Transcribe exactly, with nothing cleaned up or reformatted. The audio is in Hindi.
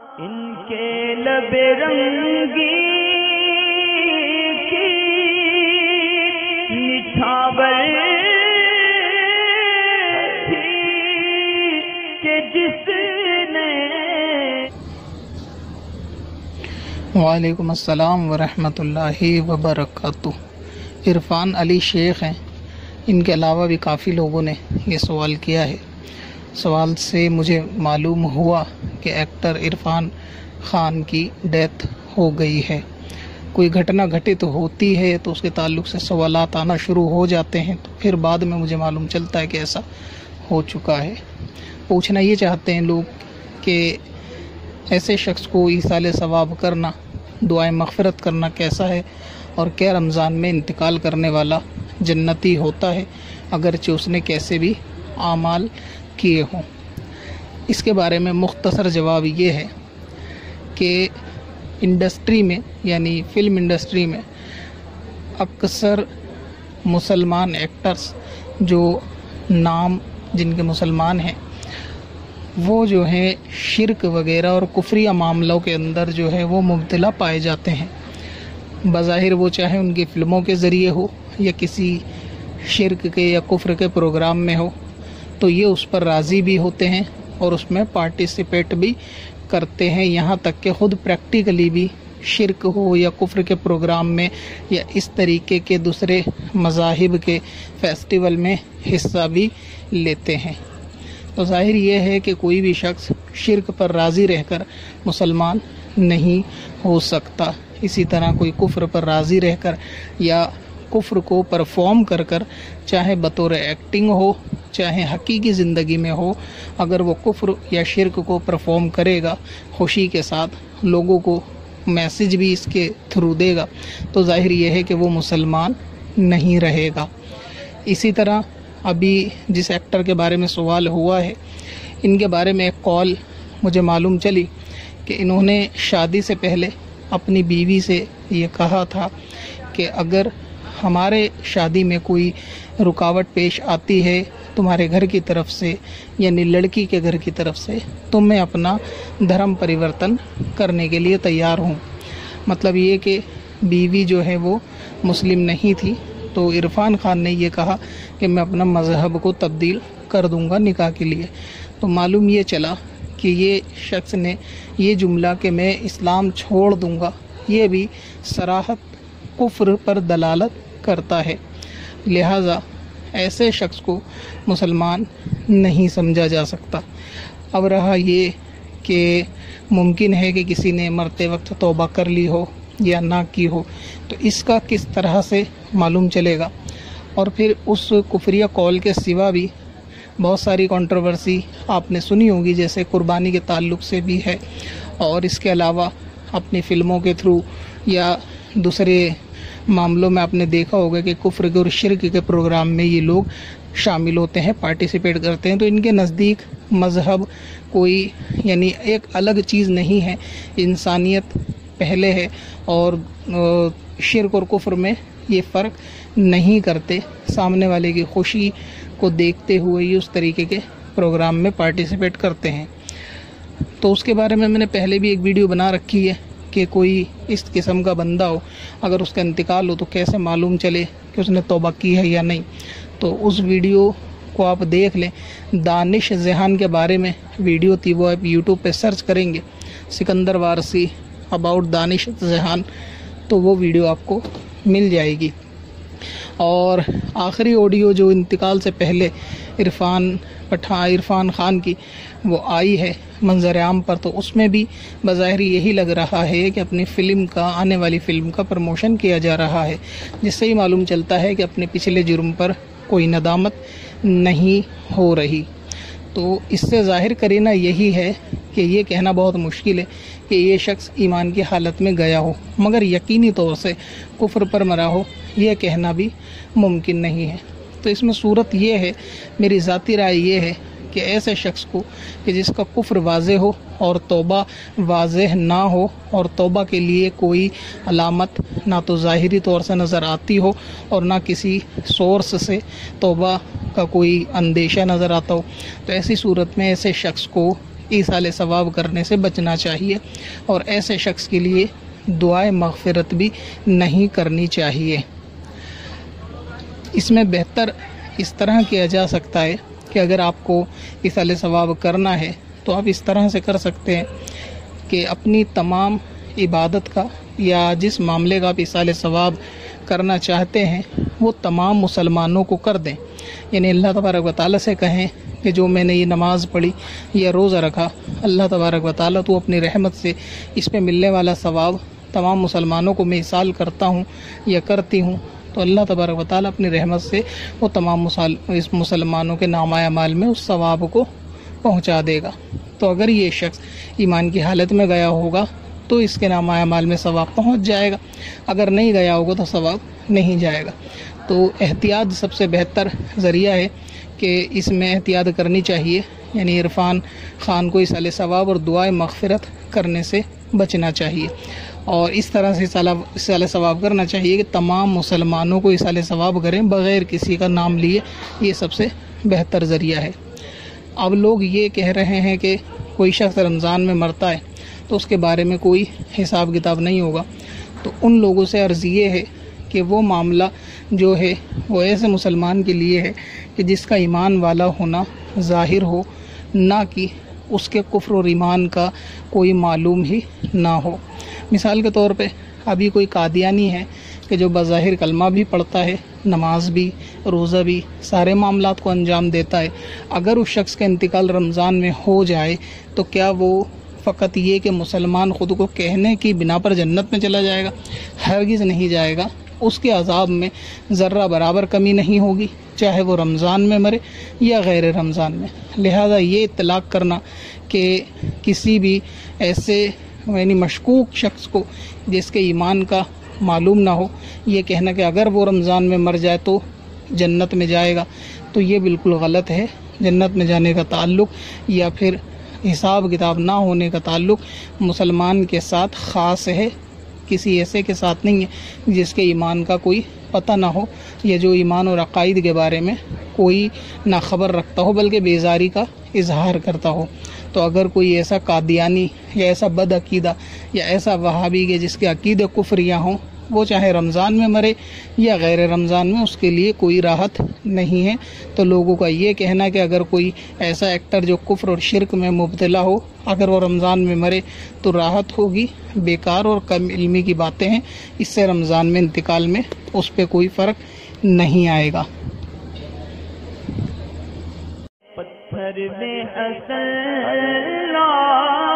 इनके लबे रंगी की निछावर थी के जिसने। वालेकुम अस्सलाम वरहमतुल्लाहि वबरकातुह। इरफान अली शेख हैं। इनके अलावा भी काफ़ी लोगों ने ये सवाल किया है। सवाल से मुझे मालूम हुआ कि एक्टर इरफान ख़ान की डेथ हो गई है। कोई घटना घटित होती है तो उसके ताल्लुक़ से सवालात आना शुरू हो जाते हैं, तो फिर बाद में मुझे मालूम चलता है कि ऐसा हो चुका है। पूछना ये चाहते हैं लोग कि ऐसे शख्स को ईसाले सवाब करना, दुआएं मग़फ़िरत करना कैसा है, और क्या रमज़ान में इंतकाल करने वाला जन्नती होता है अगरचे उसने कैसे भी आमाल किए हों। इसके बारे में मुख्तसर जवाब ये है कि इंडस्ट्री में यानी फ़िल्म इंडस्ट्री में अक्सर मुसलमान एक्टर्स जो नाम जिनके मुसलमान हैं वो जो है शिरक वग़ैरह और कुफ्रिया मामलों के अंदर जो है वो मुब्तला पाए जाते हैं। बज़ाहिर वो चाहे उनकी फ़िल्मों के ज़रिए हो या किसी शिरक के या कुफ्र के प्रोग्राम में हो, तो ये उस पर राज़ी भी होते हैं और उसमें पार्टिसिपेट भी करते हैं। यहाँ तक कि ख़ुद प्रैक्टिकली भी शिरक हो या कुफ्र के प्रोग्राम में या इस तरीके के दूसरे मज़ाहिब के फेस्टिवल में हिस्सा भी लेते हैं। तो ज़ाहिर यह है कि कोई भी शख्स शिरक पर राज़ी रहकर मुसलमान नहीं हो सकता। इसी तरह कोई कुफ्र पर राज़ी रहकर या कुफ्र को परफॉर्म कर कर चाहे बतौर एक्टिंग हो चाहे हकीकी ज़िंदगी में हो, अगर वो कुफ्र या शिरक को परफॉर्म करेगा खुशी के साथ, लोगों को मैसेज भी इसके थ्रू देगा, तो ज़ाहिर यह है कि वो मुसलमान नहीं रहेगा। इसी तरह अभी जिस एक्टर के बारे में सवाल हुआ है, इनके बारे में एक कॉल मुझे मालूम चली कि इन्होंने शादी से पहले अपनी बीवी से ये कहा था कि अगर हमारे शादी में कोई रुकावट पेश आती है तुम्हारे घर की तरफ से यानी लड़की के घर की तरफ से, तो मैं अपना धर्म परिवर्तन करने के लिए तैयार हूँ। मतलब ये कि बीवी जो है वो मुस्लिम नहीं थी, तो इरफान ख़ान ने ये कहा कि मैं अपना मज़हब को तब्दील कर दूँगा निकाह के लिए। तो मालूम ये चला कि ये शख्स ने ये जुमला कि मैं इस्लाम छोड़ दूँगा, ये भी सराहत कुफ्र पर दलालत करता है। लिहाजा ऐसे शख्स को मुसलमान नहीं समझा जा सकता। अब रहा ये कि मुमकिन है कि किसी ने मरते वक्त तौबा कर ली हो या ना की हो, तो इसका किस तरह से मालूम चलेगा। और फिर उस कुफ्रिया कॉल के सिवा भी बहुत सारी कंट्रोवर्सी आपने सुनी होगी, जैसे कुर्बानी के ताल्लुक़ से भी है, और इसके अलावा अपनी फ़िल्मों के थ्रू या दूसरे मामलों में आपने देखा होगा कि कुफ्र और शिरक के प्रोग्राम में ये लोग शामिल होते हैं, पार्टिसिपेट करते हैं। तो इनके नज़दीक मज़हब कोई यानी एक अलग चीज़ नहीं है, इंसानियत पहले है और शिरक और कुफ्र में ये फ़र्क नहीं करते। सामने वाले की खुशी को देखते हुए ये उस तरीके के प्रोग्राम में पार्टिसिपेट करते हैं। तो उसके बारे में मैंने पहले भी एक वीडियो बना रखी है कि कोई इस किस्म का बंदा हो, अगर उसका इंतकाल हो तो कैसे मालूम चले कि उसने तौबा की है या नहीं। तो उस वीडियो को आप देख लें। दानिश जहान के बारे में वीडियो थी, वो आप यूट्यूब पे सर्च करेंगे सिकंदर वारसी अबाउट दानिश जहान, तो वो वीडियो आपको मिल जाएगी। और आखिरी ऑडियो जो इंतकाल से पहले इरफान पठा इरफान ख़ान की वो आई है मंजर आम पर, तो उसमें भी बज़ाहिर यही लग रहा है कि अपनी फ़िल्म का आने वाली फ़िल्म का प्रमोशन किया जा रहा है, जिससे ही मालूम चलता है कि अपने पिछले जुर्म पर कोई नदामत नहीं हो रही। तो इससे ज़ाहिर करीना यही है कि ये कहना बहुत मुश्किल है कि ये शख्स ईमान की हालत में गया हो, मगर यकीनी तौर से कुफ्र पर मरा हो यह कहना भी मुमकिन नहीं है। तो इसमें सूरत यह है, मेरी ज़ाती राय यह है कि ऐसे शख्स को कि जिसका कुफ्र वाज़े हो और तौबा वाज़ेह ना हो और तौबा के लिए कोई अलामत ना तो ज़ाहिरी तौर से नज़र आती हो और ना किसी सोर्स से तौबा का कोई अंदेशा नज़र आता हो, तो ऐसी सूरत में ऐसे शख्स को ईसाले सवाब करने से बचना चाहिए और ऐसे शख्स के लिए दुआए मग़फ़िरत भी नहीं करनी चाहिए। इसमें बेहतर इस तरह किया जा सकता है कि अगर आपको ईसाले सवाब करना है तो आप इस तरह से कर सकते हैं कि अपनी तमाम इबादत का या जिस मामले का आप ईसाले सवाब करना चाहते हैं वो तमाम मुसलमानों को कर दें, यानी अल्लाह तबारक व तआला से कहें कि जो मैंने ये नमाज़ पढ़ी या रोज़ा रखा, अल्लाह तबारक व तआला तो अपनी रहमत से इस पे मिलने वाला सवाब तमाम मुसलमानों को मैं इसाल करता हूँ या करती हूँ, तो अल्लाह तबारक व तआला अपनी रहमत से वो तमाम इस मुसलमानों के नामाए अमाल में उस सवाब को पहुँचा देगा। तो अगर ये शख्स ईमान की हालत में गया होगा तो इसके नामाए अमाल में सवाब पहुँच जाएगा, अगर नहीं गया होगा तो सवाब नहीं जाएगा। तो एहतियात सबसे बेहतर ज़रिया है कि इसमें एहतियात करनी चाहिए, यानी इरफान ख़ान को इसाले सवाब और दुआए मग़फ़िरत करने से बचना चाहिए और इस तरह से इसाले सवाब करना चाहिए कि तमाम मुसलमानों को इसाले सवाब करें बग़ैर किसी का नाम लिए। ये सबसे बेहतर ज़रिया है। अब लोग ये कह रहे हैं कि कोई शख्स रमज़ान में मरता है तो उसके बारे में कोई हिसाब किताब नहीं होगा, तो उन लोगों से अर्ज़ ये है कि वो मामला जो है वो ऐसे मुसलमान के लिए है कि जिसका ईमान वाला होना ज़ाहिर हो, ना कि उसके कुफ्र और ईमान का कोई मालूम ही ना हो। मिसाल के तौर पे अभी कोई कादियानी है कि जो बज़ाहिर कलमा भी पढ़ता है, नमाज़ भी, रोज़ा भी, सारे मामलात को अंजाम देता है, अगर उस शख्स का इंतकाल रमज़ान में हो जाए तो क्या वो फ़कत ये कि मुसलमान ख़ुद को कहने की बिना पर जन्नत में चला जाएगा? हरगिज़ नहीं जाएगा। उसके अज़ाब में ज़र्रा बराबर कमी नहीं होगी, चाहे वो रमज़ान में मरे या गैर रमज़ान में। लिहाजा ये इतलाक़ करना कि किसी भी ऐसे यानी मशकूक शख्स को जिसके ईमान का मालूम ना हो, ये कहना कि अगर वो रमज़ान में मर जाए तो जन्नत में जाएगा, तो ये बिल्कुल गलत है। जन्नत में जाने का ताल्लुक़ या फिर हिसाब किताब ना होने का ताल्लुक़ मुसलमान के साथ ख़ास है, किसी ऐसे के साथ नहीं है जिसके ईमान का कोई पता ना हो या जो ईमान और अक़ाइद के बारे में कोई ना ख़बर रखता हो बल्कि बेजारी का इजहार करता हो। तो अगर कोई ऐसा कादियानी या ऐसा बदअक़ीदा या ऐसा वहाबी के जिसके अक़ीदे कुफ्रिया हों, वो चाहे रमज़ान में मरे या गैर रमज़ान में, उसके लिए कोई राहत नहीं है। तो लोगों का ये कहना कि अगर कोई ऐसा एक्टर जो कुफ्र और शिरक में मुब्तला हो अगर वो रमज़ान में मरे तो राहत होगी, बेकार और कम इल्मी की बातें हैं। इससे रमज़ान में इंतकाल में उस पर कोई फ़र्क नहीं आएगा। पत्थर में